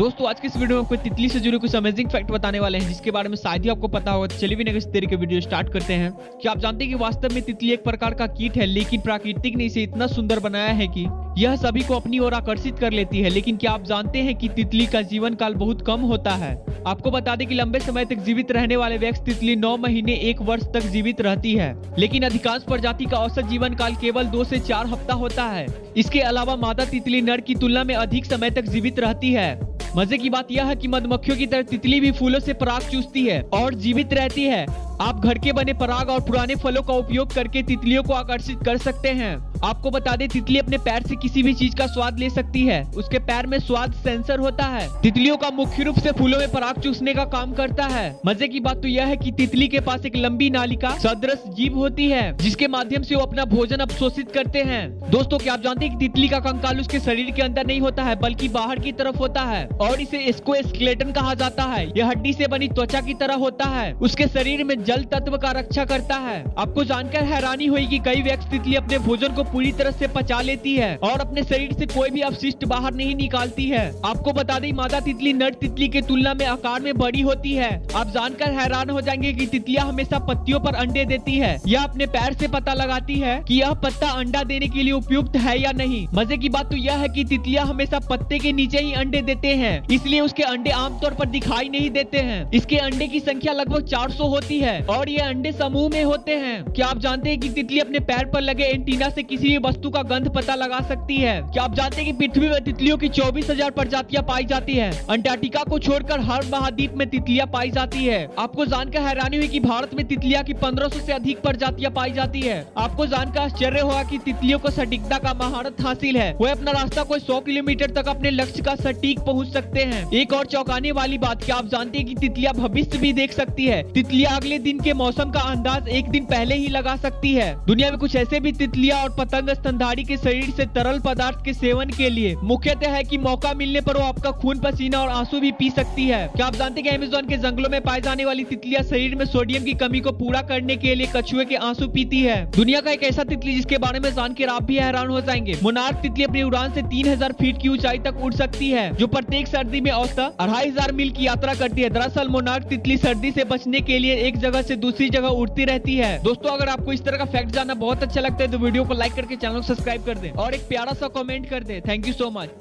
दोस्तों आज के इस वीडियो में आपको तितली से जुड़े कुछ अमेजिंग फैक्ट बताने वाले हैं जिसके बारे में शायद ही आपको पता होगा। चलिए बिना किसी देरी के वीडियो स्टार्ट करते हैं। क्या आप जानते हैं कि वास्तव में तितली एक प्रकार का कीट है, लेकिन प्राकृतिक ने इसे इतना सुंदर बनाया है कि यह सभी को अपनी ओर आकर्षित कर लेती है। लेकिन क्या आप जानते हैं कि तितली का जीवन काल बहुत कम होता है? आपको बता दें कि लंबे समय तक जीवित रहने वाले वैक्स तितली 9 महीने 1 वर्ष तक जीवित रहती है, लेकिन अधिकांश प्रजाति का औसत जीवन काल केवल 2 से 4 हफ्ता होता है। इसके अलावा मादा तितली नर की तुलना में अधिक समय तक जीवित रहती है। मजे की बात यह है कि मधुमक्खियों की तरह तितली भी फूलों से पराग चूसती है और जीवित रहती है। आप घर के बने पराग और पुराने फलों का उपयोग करके तितलियों को आकर्षित कर सकते हैं। आपको बता दें तितली अपने पैर से किसी भी चीज का स्वाद ले सकती है। उसके पैर में स्वाद सेंसर होता है। तितलियों का मुख्य रूप से फूलों में पराग चूसने का काम करता है। मजे की बात तो यह है कि तितली के पास एक लंबी नालिका सदृश जीभ होती है जिसके माध्यम से वो अपना भोजन अवशोषित करते हैं। दोस्तों क्या आप जानते हैं कि तितली का कंकाल उसके शरीर के अंदर नहीं होता है बल्कि बाहर की तरफ होता है और इसे स्केलेटन कहा जाता है। यह हड्डी से बनी त्वचा की तरह होता है। उसके शरीर में जल तत्व का रक्षा करता है। आपको जानकर हैरानी हुई कि कई वैक्स तितली अपने भोजन को पूरी तरह से पचा लेती है और अपने शरीर से कोई भी अपशिष्ट बाहर नहीं निकालती है। आपको बता दें मादा तितली नर तितली के तुलना में आकार में बड़ी होती है। आप जानकर हैरान हो जाएंगे कि तितलियां हमेशा पत्तियों पर अंडे देती है। यह अपने पैर से पता लगाती है कि यह पत्ता अंडा देने के लिए उपयुक्त है या नहीं। मजे की बात तो यह है कि तितलियां हमेशा पत्ते के नीचे ही अंडे देते हैं, इसलिए उसके अंडे आमतौर पर दिखाई नहीं देते हैं। इसके अंडे की संख्या लगभग 400 होती है और ये अंडे समूह में होते हैं। क्या आप जानते हैं कि तितली अपने पैर पर लगे एंटीना से किसी भी वस्तु का गंध पता लगा सकती है? क्या आप जानते हैं कि पृथ्वी में तितलियों की 24,000 प्रजातियां पाई जाती हैं। अंटार्कटिका को छोड़कर हर महाद्वीप में तितलियां पाई जाती है। आपको जानकर हैरानी हुई कि भारत में तितलियां की 1500 से अधिक प्रजातियां पाई जाती है। आपको जानकर आश्चर्य हुआ कि तितलियों को सटीकता का महारत हासिल है। वह अपना रास्ता कोई 100 किलोमीटर तक अपने लक्ष्य का सटीक पहुँच सकते हैं। एक और चौंकाने वाली बात, क्या आप जानते हैं कि तितलियां भविष्य भी देख सकती है? तितलियां अगले दिन के मौसम का अंदाज एक दिन पहले ही लगा सकती है। दुनिया में कुछ ऐसे भी तितलियां और पतंग स्तनधारी के शरीर से तरल पदार्थ के सेवन के लिए मुख्यतः है कि मौका मिलने पर वो आपका खून, पसीना और आंसू भी पी सकती है। क्या आप जानते हैं कि अमेज़न के जंगलों में पाए जाने वाली तितलियां शरीर में सोडियम की कमी को पूरा करने के लिए कछुए के आंसू पीती है। दुनिया का एक ऐसा तितली जिसके बारे में जानकर आप भी हैरान हो जाएंगे। मोनार्क तितली अपनी उड़ान से 3000 फीट की ऊंचाई तक उड़ सकती है, जो प्रत्येक सर्दी में औसतन 2500 मील की यात्रा करती है। दरअसल मोनार्क तितली सर्दी से बचने के लिए एक जगह से दूसरी जगह उड़ती रहती है। दोस्तों अगर आपको इस तरह का फैक्ट जानना बहुत अच्छा लगता है तो वीडियो को लाइक करके चैनल को सब्सक्राइब कर दें और एक प्यारा सा कमेंट कर दें। Thank you so much.